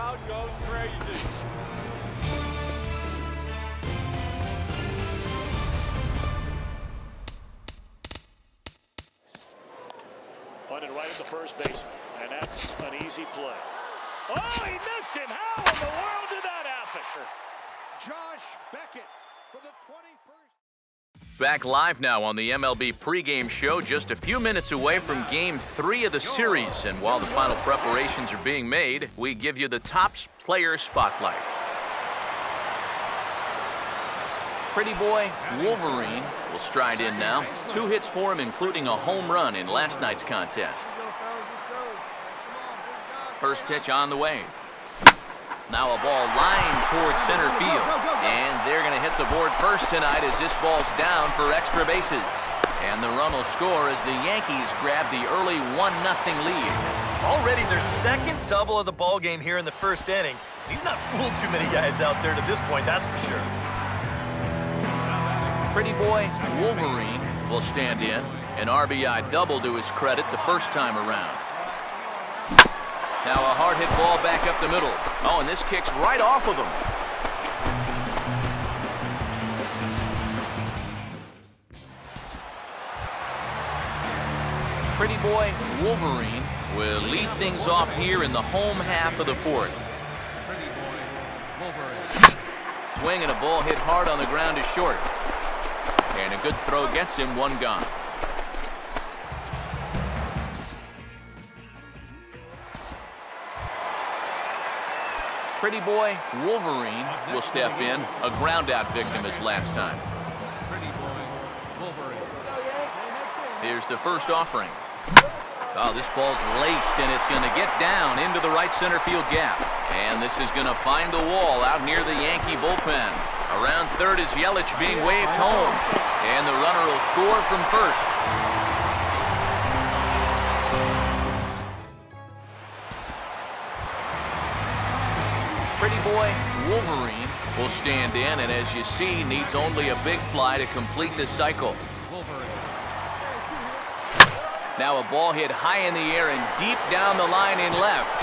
crowd goes crazy. Bunted right at the first baseman, and that's an easy play. Oh, he missed him. How in the world did that happen? Josh Beckett for the 21st. Back live now on the MLB pregame show, just a few minutes away from Game 3 of the series. And while the final preparations are being made, we give you the top player spotlight. Pretty boy Wolverine will stride in now. 2 hits for him, including a home run in last night's contest. First pitch on the way. Now a ball lined towards center field. And they're going to hit the board first tonight as this ball's down for extra bases. And the run will score as the Yankees grab the early 1-0 lead. Already their second double of the ball game here in the first inning. He's not fooled too many guys out there to this point, that's for sure. Pretty boy Wolverine will stand in. An RBI double to his credit the first time around. Now a hard-hit ball back up the middle. Oh, and this kicks right off of him. Pretty boy Wolverine will lead things off here in the home half of the fourth. Pretty boy Wolverine. Swing and a ball hit hard on the ground is short. And a good throw gets him, 1 gone. Pretty boy Wolverine will step in. A ground-out victim as last time. Pretty boy Wolverine. Here's the first offering. Oh, this ball's laced, and it's going to get down into the right center field gap. And this is going to find the wall out near the Yankee bullpen. Around third is Yelich being waved home. And the runner will score from first. Pretty boy Wolverine will stand in, and as you see, needs only a big fly to complete this cycle. Now a ball hit high in the air and deep down the line in left.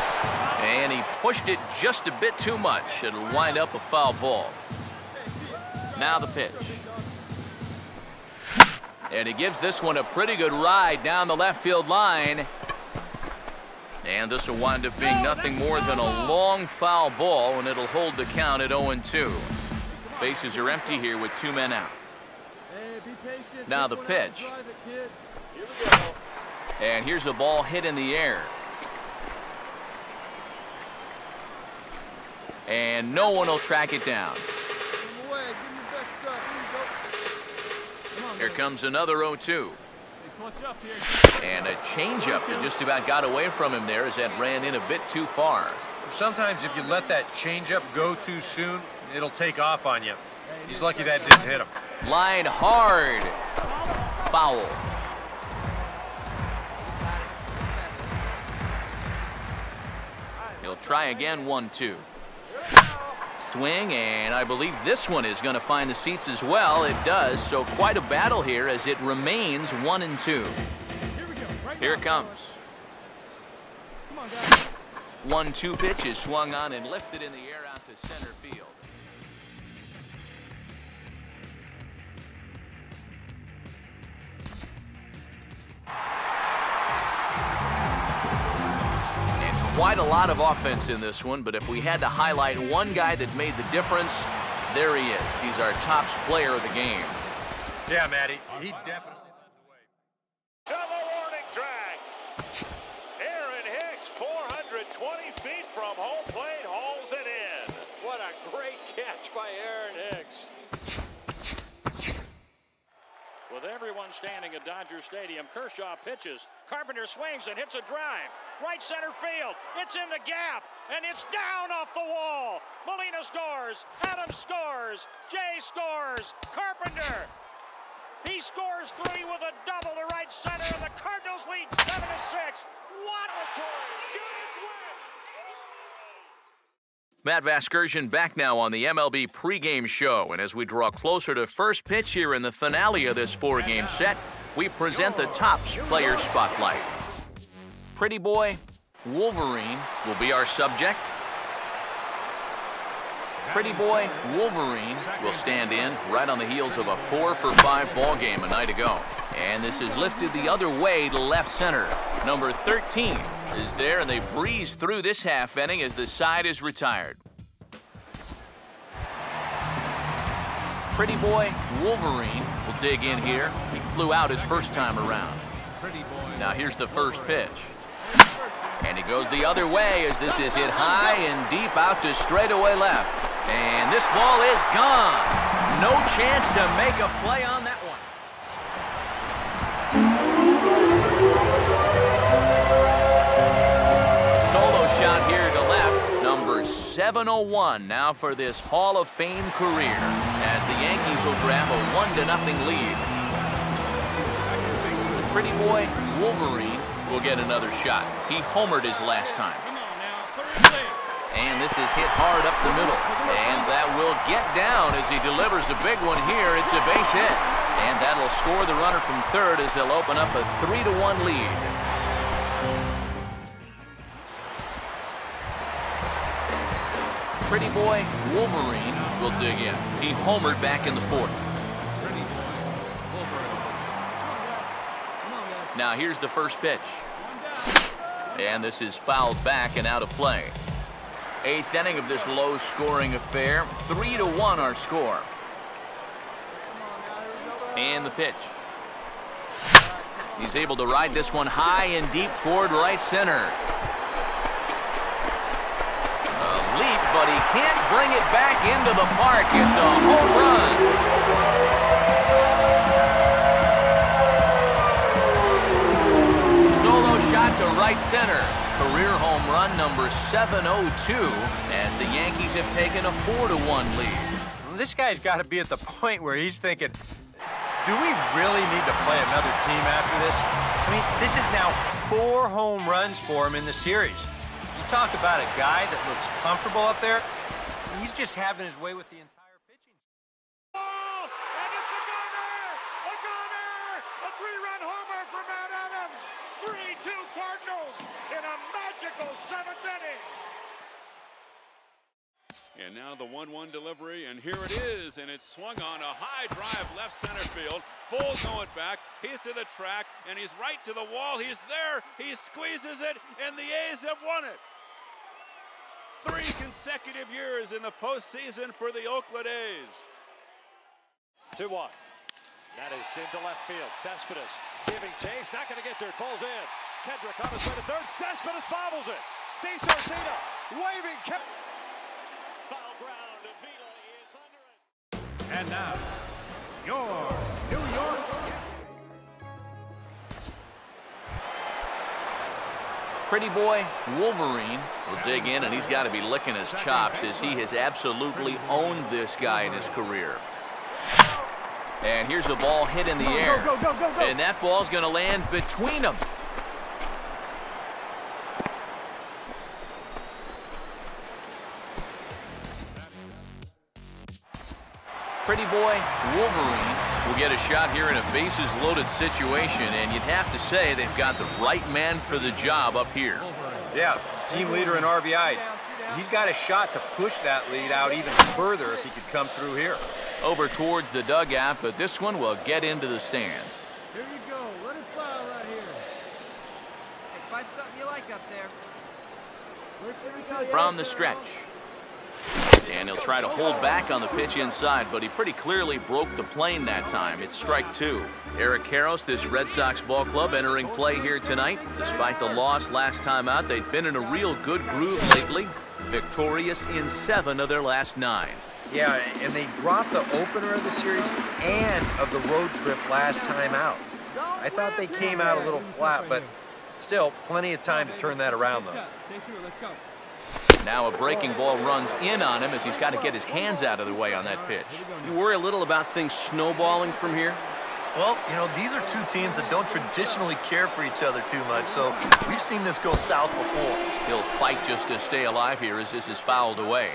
And he pushed it just a bit too much. It'll wind up a foul ball. Now the pitch. And he gives this one a pretty good ride down the left field line. And this will wind up being nothing more than a long foul ball, and it'll hold the count at 0-2. Bases are empty here with 2 men out. Now the pitch. And here's a ball hit in the air. And no one will track it down. Here comes another 0-2. And a changeup that just about got away from him there as that ran in a bit too far. Sometimes if you let that changeup go too soon, it'll take off on you. He's lucky that didn't hit him. Line hard. Foul. He'll try again, 1-2. Swing, and I believe this one is going to find the seats as well. It does, so quite a battle here as it remains 1-2. Here it comes. 1-2 pitch is swung on and lifted in the air out to center field. Quite a lot of offense in this one, but if we had to highlight one guy that made the difference, there he is. He's our top player of the game. Yeah, Matty. He definitely led the way. Double warning drag. Aaron Hicks, 420 feet from home plate, hauls it in. What a great catch by Aaron Hicks. With everyone standing at Dodger Stadium, Kershaw pitches. Carpenter swings and hits a drive. Right center field. It's in the gap. And it's down off the wall. Molina scores. Adams scores. Jay scores. Carpenter. He scores 3 with a double to right center. And the Cardinals lead 7-6. What a Matt Vasgersian back now on the MLB pregame show. And as we draw closer to first pitch here in the finale of this 4-game set, we present the Topps Player Spotlight. Pretty boy Wolverine will be our subject. Pretty Boy Wolverine will stand in right on the heels of a 4-for-5 ball game a night ago. And this is lifted the other way to left center. Number 13 is there, and they breeze through this half inning as the side is retired. Pretty Boy Wolverine will dig in here. He flew out his first time around. Now here's the first pitch. And he goes the other way as this is hit high and deep out to straightaway left. And this ball is gone. No chance to make a play on that one. Solo shot here to left. Number 701 now for this Hall of Fame career as the Yankees will grab a 1-0 lead. Pretty Boy Wolverine will get another shot. He homered his last time. And this is hit hard up the middle. And that will get down as he delivers a big one here. It's a base hit. And that'll score the runner from third as they'll open up a 3-1 lead. Pretty Boy Wolverine will dig in. He homered back in the fourth. Now here's the first pitch. And this is fouled back and out of play. Eighth inning of this low-scoring affair. 3-1 our score. And the pitch. He's able to ride this one high and deep toward right center. A leap, but he can't bring it back into the park. It's a home run. To right center. Career home run number 702 as the Yankees have taken a 4-1 lead. This guy's got to be at the point where he's thinking, do we really need to play another team after this? I mean, this is now 4 home runs for him in the series. You talk about a guy that looks comfortable up there. He's just having his way with the entire pitching. Oh, and it's a goner! A goner! A 3-run homer for Matt Adams! 3-2 Cardinals in a magical 7th inning. And now the 1-1 delivery, and here it is, and it's swung on, a high drive left center field. Full going back, he's to the track, and he's right to the wall. He's there, he squeezes it, and the A's have won it. 3 consecutive years in the postseason for the Oakland A's. 2-1. That is into left field. Cespedes giving chase, not going to get there. It falls in. Kendrick on his way to third. Cespedes bobbles it. DeSarcina waving. Foul ground. Vita is under it. And now, your New York. Pretty Boy Wolverine will dig in, and he's got to be licking his chops as he has absolutely owned this guy in his career. And here's a ball hit in the air. Go, go, go, go, go. And that ball's going to land between them. Pretty Boy Wolverine will get a shot here in a bases loaded situation, and you'd have to say they've got the right man for the job up here. Yeah, team leader in RBIs. He's got a shot to push that lead out even further if he could come through here. Over towards the dugout, but this one will get into the stands. Here you go. Let it fly right here. Hey, find something you like up there. From the stretch. And he'll try to hold back on the pitch inside, but he pretty clearly broke the plane that time. It's strike 2. Eric Karros, this Red Sox ball club, entering play here tonight. Despite the loss last time out, they've been in a real good groove lately. Victorious in 7 of their last 9. Yeah, and they dropped the opener of the series and of the road trip last time out. I thought they came out a little flat, but still plenty of time to turn that around, though. Now a breaking ball runs in on him as he's got to get his hands out of the way on that pitch. You worry a little about things snowballing from here? Well, you know, these are two teams that don't traditionally care for each other too much, so we've seen this go south before. He'll fight just to stay alive here as this is fouled away.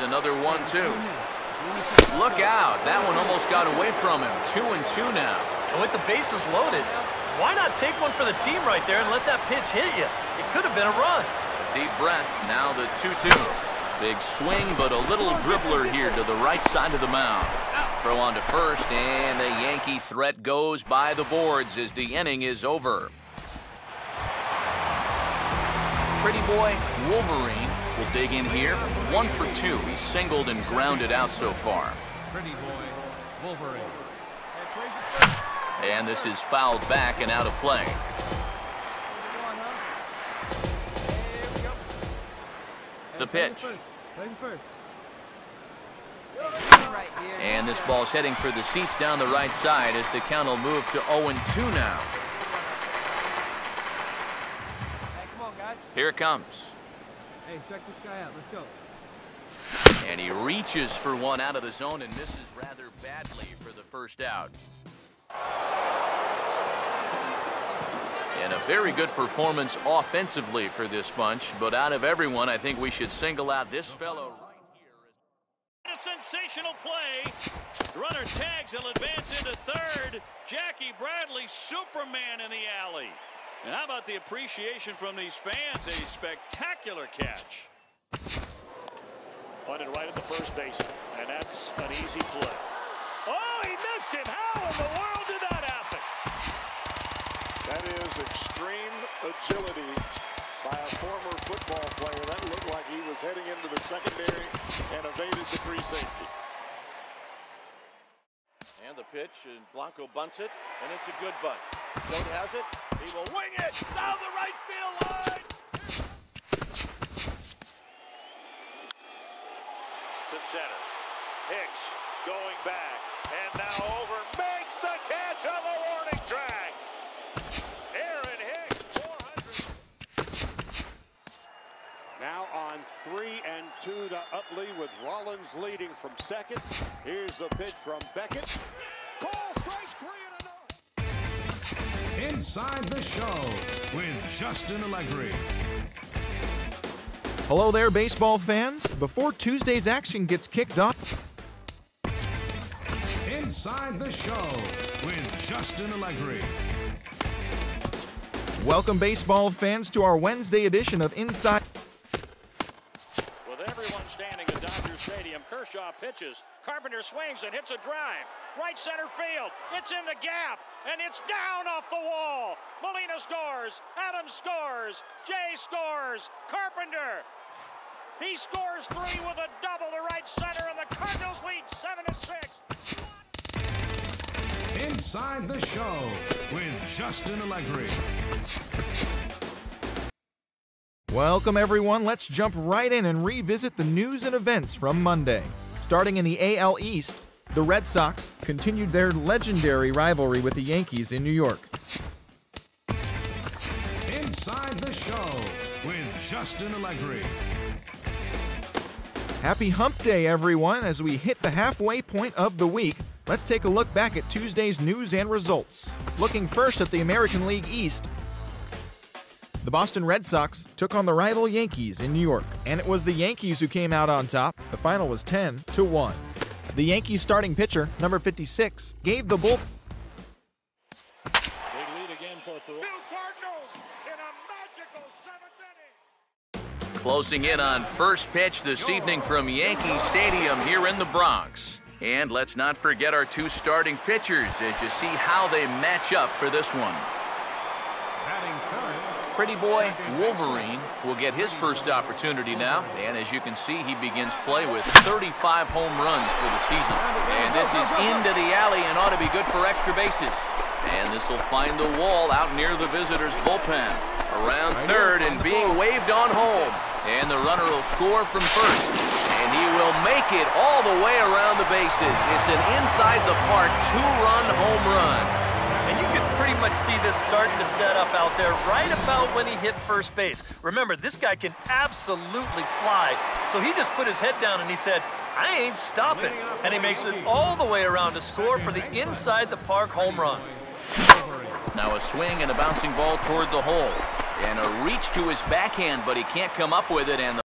Another 1-2. Look out. That one almost got away from him. 2-2 now. And with the bases loaded, Why not take one for the team right there and let that pitch hit you? It could have been a run. Deep breath. Now the 2-2. Big swing, but a little dribbler here to the right side of the mound. Throw on to first, and the Yankee threat goes by the boards as the inning is over. Pretty boy Wolverine will dig in here. 1 for 2. He's singled and grounded out so far. Pretty boy Wolverine. And this is fouled back and out of play. The pitch. And this ball's heading for the seats down the right side as the count will move to 0-2 now. Here it comes. Hey, strike this guy out. Let's go. And he reaches for one out of the zone and misses rather badly for the first out. And a very good performance offensively for this bunch, but out of everyone, I think we should single out this fellow right here. A sensational play. The runner tags and advance into third. Jackie Bradley, Superman in the alley. And how about the appreciation from these fans? A spectacular catch. Bunted right at the first baseman, and that's an easy play. Oh, he missed it. How in the world did that happen? That is extreme agility by a former football player. That looked like he was heading into the secondary and evaded the free safety. And the pitch, and Blanco bunts it, and it's a good bunt. Goat has it. He will wing it down the right field line. To center. Hicks going back. And now over, makes the catch on the warning track. Aaron Hicks, 400. Now on 3-2 to Utley with Rollins leading from second. Here's the pitch from Beckett. Call strike three and a no. Inside the Show with Justin Allegri. Hello there, baseball fans. Before Tuesday's action gets kicked off, Inside the Show with Justin Allegri. Welcome, baseball fans, to our Wednesday edition of Inside. With everyone standing at Dodger Stadium, Kershaw pitches. Carpenter swings and hits a drive. Right center field. It's in the gap, and it's down off the wall. Molina scores. Adams scores. Jay scores. Carpenter. He scores three with a double to right center, and the Cardinals lead 7-6. Inside the Show with Justin Allegri. Welcome, everyone. Let's jump right in and revisit the news and events from Monday. Starting in the AL East, the Red Sox continued their legendary rivalry with the Yankees in New York. Inside the Show with Justin Allegri. Happy Hump Day, everyone, as we hit the halfway point of the week. Let's take a look back at Tuesday's news and results. Looking first at the American League East, the Boston Red Sox took on the rival Yankees in New York, and it was the Yankees who came out on top. The final was 10-1. The Yankees starting pitcher, number 56, gave the bullpen. Big lead again for the Cardinals in a magical seventh inning. Closing in on first pitch this evening from Yankee Stadium here in the Bronx. And let's not forget our two starting pitchers as you see how they match up for this one. Pretty boy Wolverine will get his first opportunity now. And as you can see, he begins play with 35 home runs for the season. And this is into the alley and ought to be good for extra bases. And this will find the wall out near the visitors' bullpen. Around third and being waved on home. And the runner will score from first. And he will make it all the way around the bases. It's an inside-the-park two-run home run. And you can pretty much see this starting to set up out there right about when he hit first base. Remember, this guy can absolutely fly. So he just put his head down and he said, I ain't stopping. And he makes it all the way around to score for the inside-the-park home run. Now a swing and a bouncing ball toward the hole. And a reach to his backhand, but he can't come up with it. And the